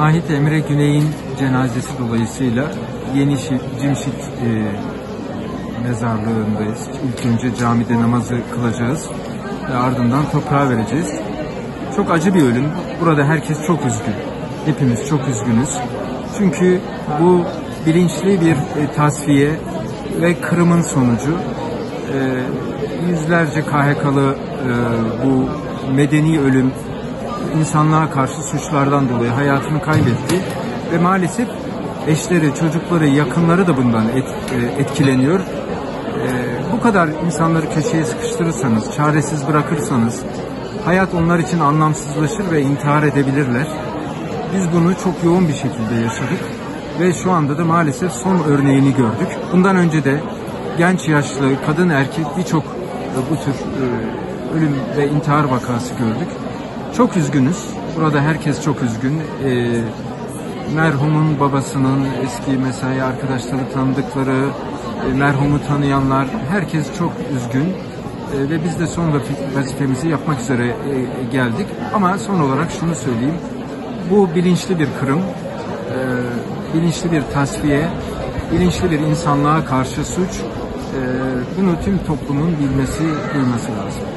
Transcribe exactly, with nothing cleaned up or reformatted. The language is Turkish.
Nahit Emre Güney'in cenazesi dolayısıyla Yeni Cemşit e, mezarlığındayız. İlk önce camide namazı kılacağız ve ardından toprağa vereceğiz. Çok acı bir ölüm. Burada herkes çok üzgün. Hepimiz çok üzgünüz. Çünkü bu bilinçli bir e, tasfiye ve kırımın sonucu. E, yüzlerce K H K'lı e, bu medeni ölüm, insanlığa karşı suçlardan dolayı hayatını kaybetti ve maalesef eşleri, çocukları, yakınları da bundan et, etkileniyor. E, bu kadar insanları köşeye sıkıştırırsanız, çaresiz bırakırsanız hayat onlar için anlamsızlaşır ve intihar edebilirler. Biz bunu çok yoğun bir şekilde yaşadık ve şu anda da maalesef son örneğini gördük. Bundan önce de genç, yaşlı, kadın, erkek birçok bu tür e, ölüm ve intihar vakası gördük. Çok üzgünüz. Burada herkes çok üzgün. E, merhumun babasının eski mesai arkadaşları, tanıdıkları, e, merhumu tanıyanlar, herkes çok üzgün. E, ve biz de son vazifemizi yapmak üzere e, geldik. Ama son olarak şunu söyleyeyim. Bu bilinçli bir kırım, e, bilinçli bir tasfiye, bilinçli bir insanlığa karşı suç. E, bunu tüm toplumun bilmesi, duyması lazım.